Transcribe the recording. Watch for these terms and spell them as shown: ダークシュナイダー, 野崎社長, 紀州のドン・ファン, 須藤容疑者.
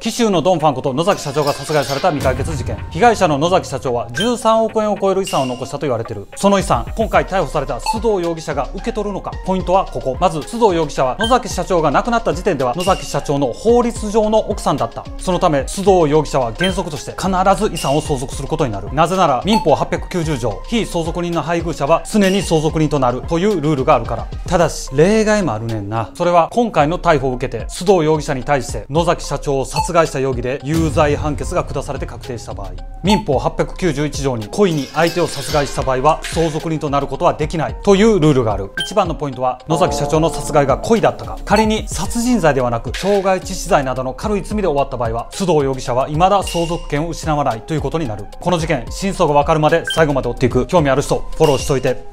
紀州のドン・ファンこと野崎社長が殺害された未解決事件。被害者の野崎社長は13億円を超える遺産を残したと言われている。その遺産、今回逮捕された須藤容疑者が受け取るのか。ポイントはここ。まず須藤容疑者は野崎社長が亡くなった時点では野崎社長の法律上の奥さんだった。そのため須藤容疑者は原則として必ず遺産を相続することになる。なぜなら民法890条、非相続人の配偶者は常に相続人となるというルールがあるから。ただし例外もあるねんな。それは今回の逮捕を受けて須藤容疑者に対して野崎社長を殺害した容疑で有罪判決が下されて確定した場合、民法891条に故意に相手を殺害した場合は相続人となることはできないというルールがある。一番のポイントは野崎社長の殺害が故意だったか。仮に殺人罪ではなく傷害致死罪などの軽い罪で終わった場合は須藤容疑者は未だ相続権を失わないということになる。この事件、真相が分かるまで最後まで追っていく。興味ある人フォローしといて。